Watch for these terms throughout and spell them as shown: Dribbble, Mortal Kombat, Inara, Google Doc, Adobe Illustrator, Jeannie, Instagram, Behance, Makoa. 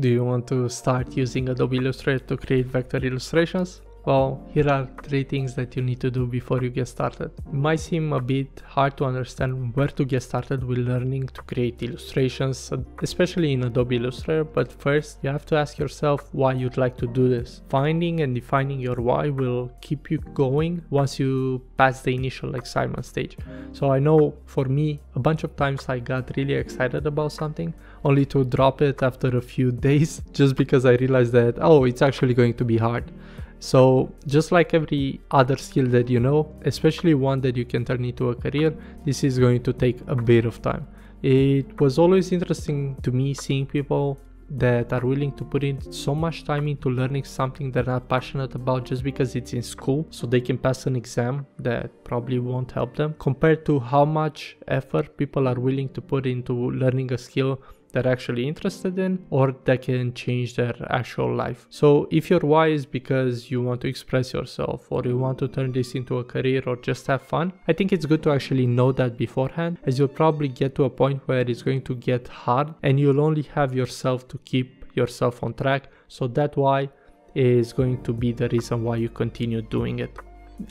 Do you want to start using Adobe Illustrator to create vector illustrations? Well, here are 3 things that you need to do before you get started. It might seem a bit hard to understand where to get started with learning to create illustrations, especially in Adobe Illustrator, but first you have to ask yourself why you'd like to do this. Finding and defining your why will keep you going once you pass the initial excitement stage. So I know for me, a bunch of times I got really excited about something, only to drop it after a few days, just because I realized that, oh, it's actually going to be hard. So just like every other skill that you know, especially one that you can turn into a career, this is going to take a bit of time. It was always interesting to me seeing people that are willing to put in so much time into learning something they're not passionate about just because it's in school, so they can pass an exam that probably won't help them, compared to how much effort people are willing to put into learning a skill they're actually interested in or that can change their actual life. So if your why is because you want to express yourself or you want to turn this into a career or just have fun, I think it's good to actually know that beforehand, as you'll probably get to a point where it's going to get hard and you'll only have yourself to keep yourself on track. So that why is going to be the reason why you continue doing it.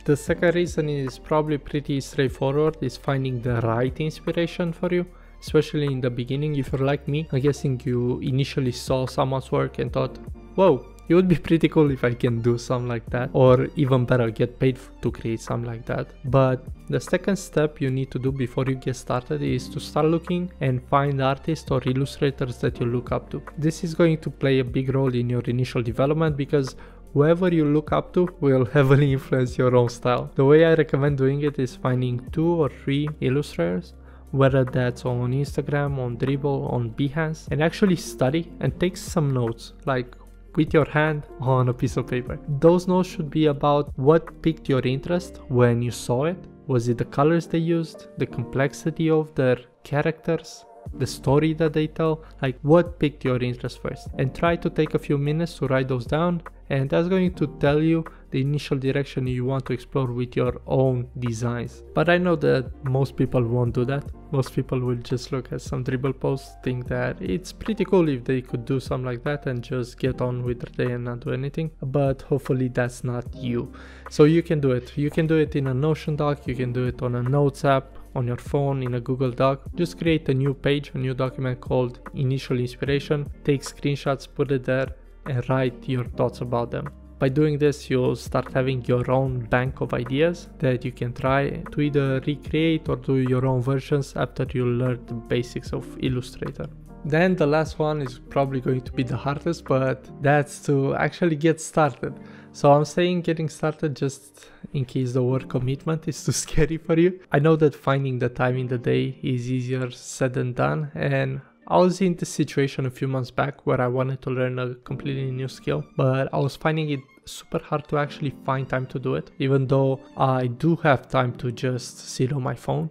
The second reason is probably pretty straightforward, is finding the right inspiration for you. Especially in the beginning, if you're like me, I'm guessing you initially saw someone's work and thought, whoa, it would be pretty cool if I can do something like that, or even better, get paid to create something like that. But the second step you need to do before you get started is to start looking and find artists or illustrators that you look up to. This is going to play a big role in your initial development because whoever you look up to will heavily influence your own style. The way I recommend doing it is finding 2 or 3 illustrators, whether that's on Instagram, on Dribbble, on Behance, and actually study and take some notes, like with your hand on a piece of paper. Those notes should be about what piqued your interest when you saw it. Was it the colors they used, the complexity of their characters, the story that they tell? Like, what piqued your interest first? And try to take a few minutes to write those down, and that's going to tell you the initial direction you want to explore with your own designs. But I know that most people won't do that. Most people will just look at some Dribbble posts, think that it's pretty cool if they could do something like that, and just get on with their day and not do anything. But hopefully that's not you. So you can do it. You can do it in a Notion doc, you can do it on a Notes app, on your phone, in a Google Doc. Just create a new page, a new document called Initial Inspiration, take screenshots, put it there, and write your thoughts about them. By doing this, you'll start having your own bank of ideas that you can try to either recreate or do your own versions after you learn the basics of Illustrator. Then the last one is probably going to be the hardest, but that's to actually get started. So I'm saying getting started just in case the word commitment is too scary for you. I know that finding the time in the day is easier said than done, and I was in this situation a few months back where I wanted to learn a completely new skill, but I was finding it super hard to actually find time to do it, even though I do have time to just sit on my phone.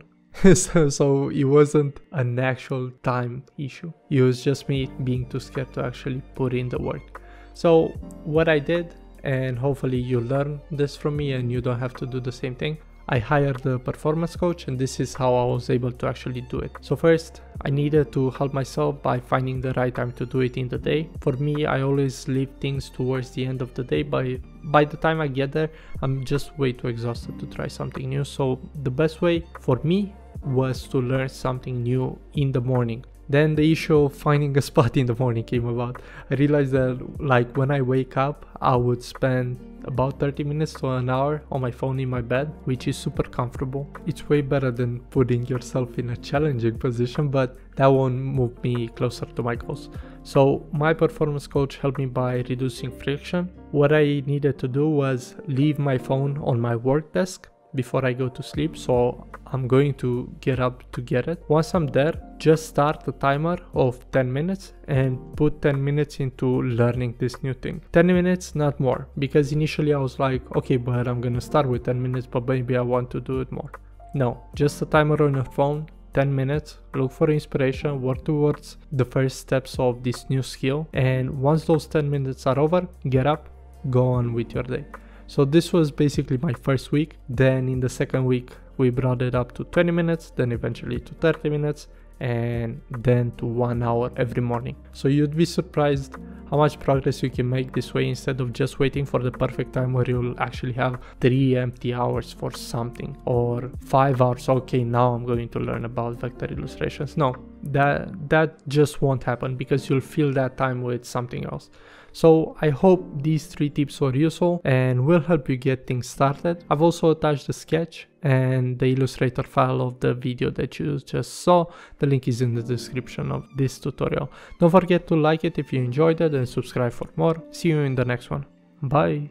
So it wasn't an actual time issue. It was just me being too scared to actually put in the work. So what I did, and hopefully you learn this from me and you don't have to do the same thing, I hired a performance coach, and this is how I was able to actually do it. So first, I needed to help myself by finding the right time to do it in the day. For me, I always leave things towards the end of the day. By the time I get there, I'm just way too exhausted to try something new. So the best way for me was to learn something new in the morning. Then the issue of finding a spot in the morning came about. I realized that, like, when I wake up, I would spend about 30 minutes to an hour on my phone in my bed, which is super comfortable. It's way better than putting yourself in a challenging position, but that won't move me closer to my goals. So my performance coach helped me by reducing friction. What I needed to do was leave my phone on my work desk before I go to sleep, so I'm going to get up to get it. Once I'm there, just start a timer of 10 minutes and put 10 minutes into learning this new thing. 10 minutes, not more, because initially I was like, okay, but I'm gonna start with 10 minutes, but maybe I want to do it more. No, just a timer on your phone, 10 minutes, look for inspiration, work towards the first steps of this new skill, and once those 10 minutes are over, get up, go on with your day. So this was basically my first week. Then in the second week, we brought it up to 20 minutes, then eventually to 30 minutes, and then to 1 hour every morning. So you'd be surprised how much progress you can make this way instead of just waiting for the perfect time where you'll actually have 3 empty hours for something, or 5 hours, okay, now I'm going to learn about vector illustrations. No, that just won't happen because you'll fill that time with something else. So I hope these 3 tips were useful and will help you get things started. I've also attached the sketch and the Illustrator file of the video that you just saw. The link is in the description of this tutorial. Don't forget to like it if you enjoyed it and subscribe for more. See you in the next one. Bye.